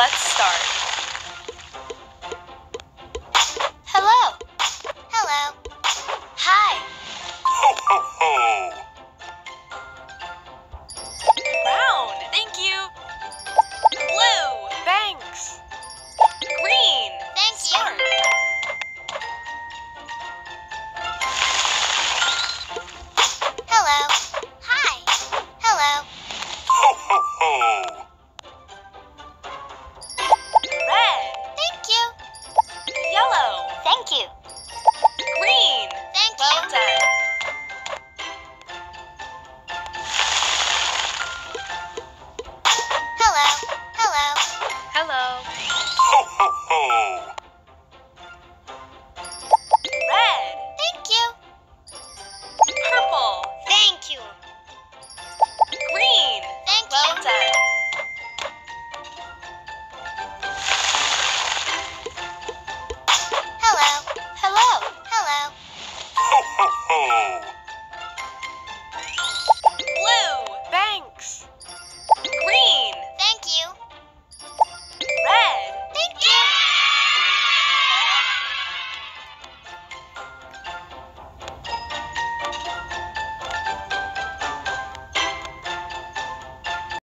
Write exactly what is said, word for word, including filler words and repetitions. Let's start. Hello. Hello. Hi. Ho, ho, ho. Brown. Thank you. Blue. Thanks. Green. Thank Smart. you. Hello. Hi. Hello. Ho, ho, ho. Thank you. Green. Thank well you. Done. Hello. Hello. Hello. Ho, ho, ho. Red. Thank you. Purple. Thank you. Green. Thank well you. Well done. Hello. Hello. Hello. Ho, ho, ho.